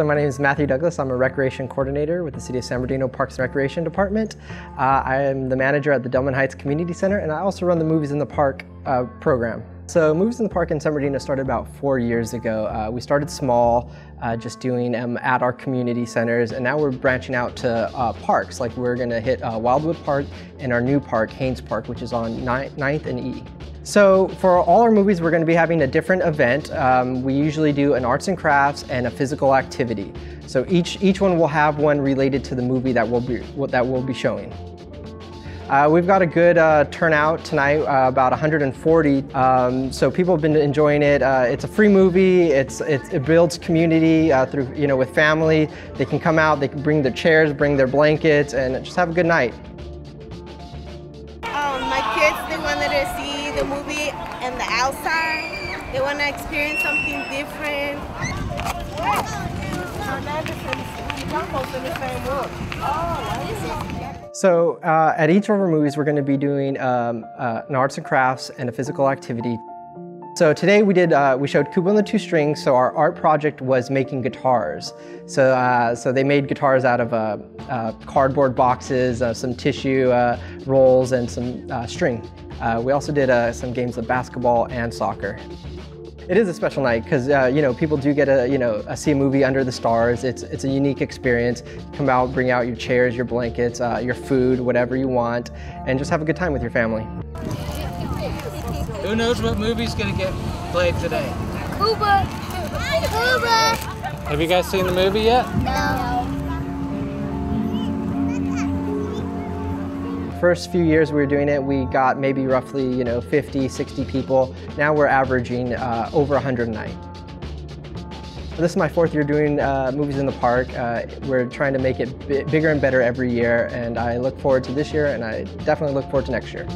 So my name is Matthew Douglas. I'm a recreation coordinator with the City of San Bernardino Parks and Recreation Department. I am the manager at the Delman Heights Community Center, and I also run the Movies in the Park program. So Movies in the Park in San Bernardino started about 4 years ago. We started small, just doing at our community centers, and now we're branching out to parks. Like we're gonna hit Wildwood Park and our new park, Haynes Park, which is on 9th and E. So for all our movies, we're going to be having a different event. We usually do an arts and crafts and a physical activity. So each one will have one related to the movie that we'll be showing. We've got a good turnout tonight, about 140. So people have been enjoying it. It's a free movie. It builds community through with family. They can come out. They can bring their chairs, bring their blankets, and just have a good night. My kids, they wanted to see the movie and the outside. They want to experience something different. So at each of our movies, we're going to be doing an arts and crafts and a physical activity. So today we showed Kubo and the Two Strings. So our art project was making guitars. So they made guitars out of cardboard boxes, some tissue rolls, and some string. We also did some games of basketball and soccer. It is a special night because people do get to see a movie under the stars. It's a unique experience. Come out, bring out your chairs, your blankets, your food, whatever you want, and just have a good time with your family. Who knows what movie's gonna get played today? Kubo! Kubo! Have you guys seen the movie yet? No. First few years we were doing it, we got maybe roughly 50, 60 people. Now we're averaging over 100 a night. This is my 4th year doing Movies in the Park. We're trying to make it bigger and better every year, and I look forward to this year, and I definitely look forward to next year.